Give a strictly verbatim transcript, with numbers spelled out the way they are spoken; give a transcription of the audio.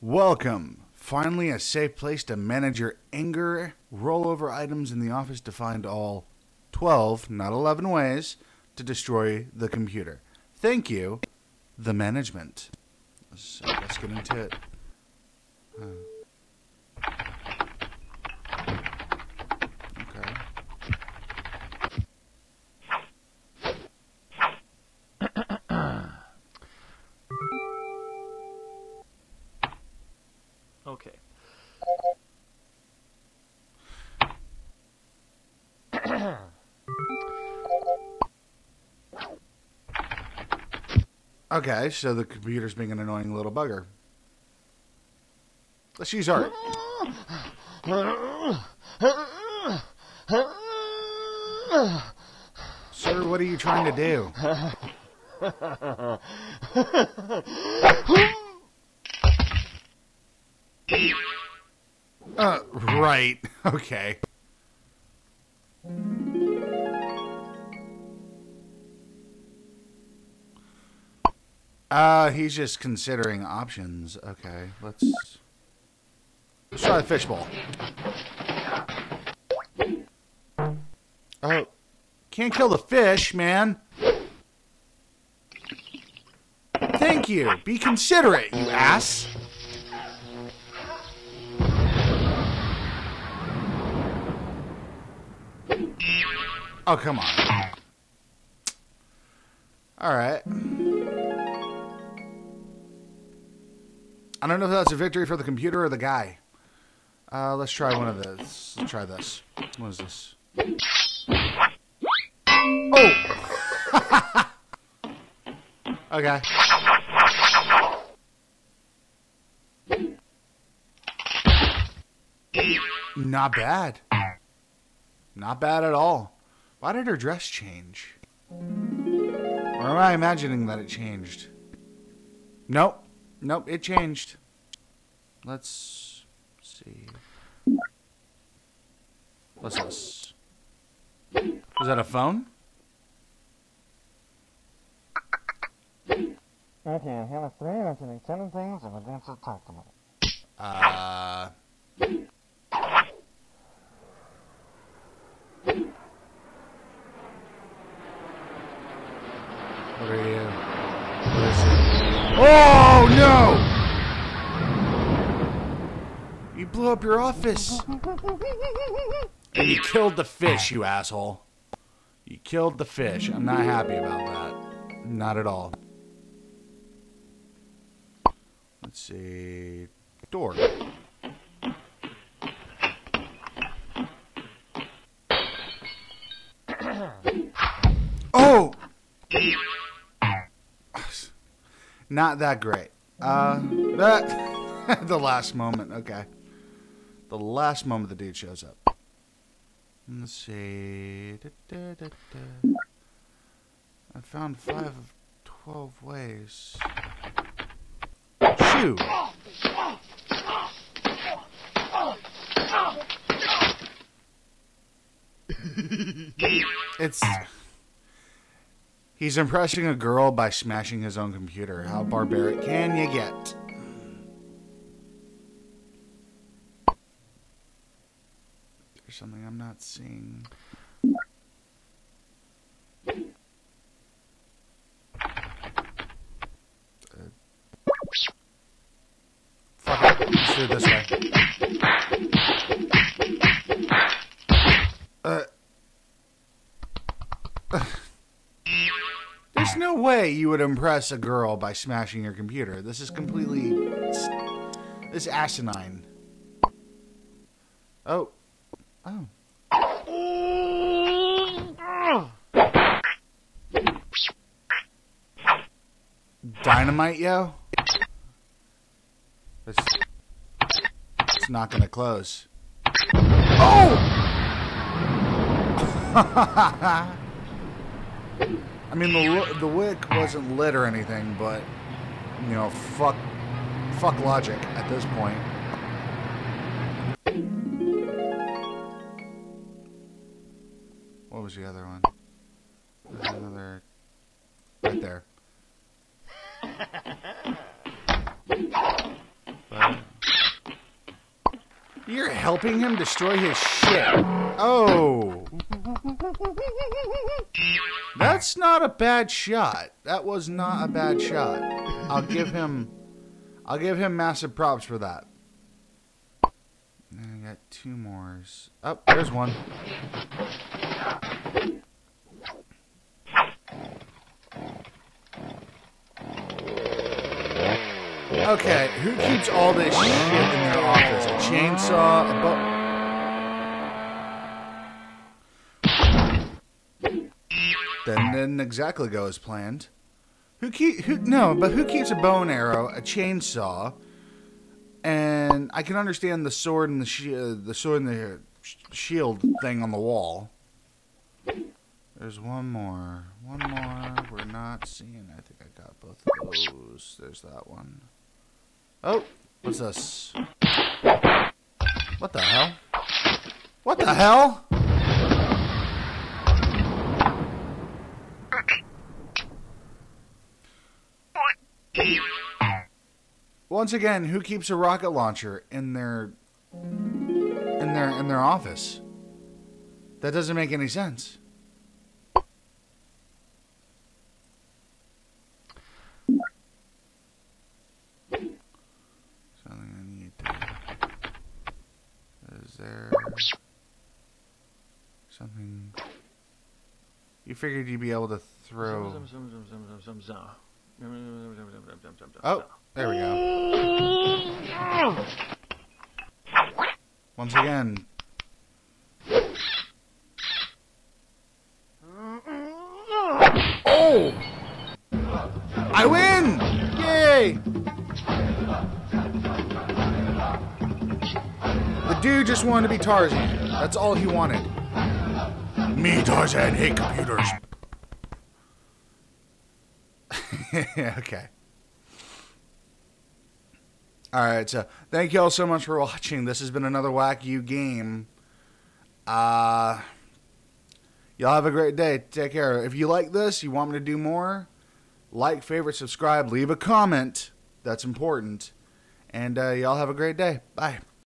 Welcome! Finally, a safe place to manage your anger. Rollover items in the office to find all twelve, not eleven, ways to destroy the computer. Thank you, the management. So let's get into it. Huh. Okay. Okay, so the computer's being an annoying little bugger. Let's use art. Sir, what are you trying to do? Uh, right. Okay. Uh, he's just considering options. Okay, let's... Let's try the fishbowl. Oh. Can't kill the fish, man. Thank you. Be considerate, you ass. Oh, come on. Alright. I don't know if that's a victory for the computer or the guy. Uh, let's try one of those. Let's try this. What is this? Oh! Okay. Not bad. Not bad at all. Why did her dress change? Or am I imagining that it changed? Nope. Nope, it changed. Let's see. What's this? Is that a phone? Okay, I have a plan. I can make ten things and advance to talk to me. Uh... What are you? What is it? Oh no! You blew up your office! And you killed the fish, you asshole. You killed the fish. I'm not happy about that. Not at all. Let's see. Door. Oh! Not that great. Uh, that the last moment. Okay, the last moment the dude shows up. Let's see. Da, da, da, da. I found five of twelve ways. Shoo! It's. He's impressing a girl by smashing his own computer. How barbaric can you get? There's something I'm not seeing. Uh, fuck it. Let's do it this way. Uh. uh. There's no way you would impress a girl by smashing your computer. This is completely... This is asinine. Oh. Oh. Dynamite, yo? It's, it's not gonna close. Oh! I mean, the the wick wasn't lit or anything, but you know, fuck, fuck logic at this point. What was the other one? There's another right there. But, You're helping him destroy his shit. Oh. That's not a bad shot. That was not a bad shot. I'll give him... I'll give him massive props for that. I got two more. Oh, there's one. Okay, who keeps all this shit in their office? A chainsaw, a bow. Then didn't exactly go as planned. Who keep? Who, no, but who keeps a bow and arrow, a chainsaw, and I can understand the sword and the sh uh, the sword and the sh shield thing on the wall. There's one more. One more. We're not seeing. I think I got both of those. There's that one. Oh, what's this? What the hell? What the hell? Once again, who keeps a rocket launcher in their in their in their office? That doesn't make any sense. Something. You figured you'd be able to throw. Oh, there we go. Once again. Oh! I win! Yay! The dude just wanted to be Tarzan. That's all he wanted. Me, Tarzan, hate computers. Okay. Alright, so thank you all so much for watching. This has been another Whack U game. Uh, y'all have a great day. Take care. If you like this, you want me to do more, like, favorite, subscribe, leave a comment. That's important. And uh, y'all have a great day. Bye.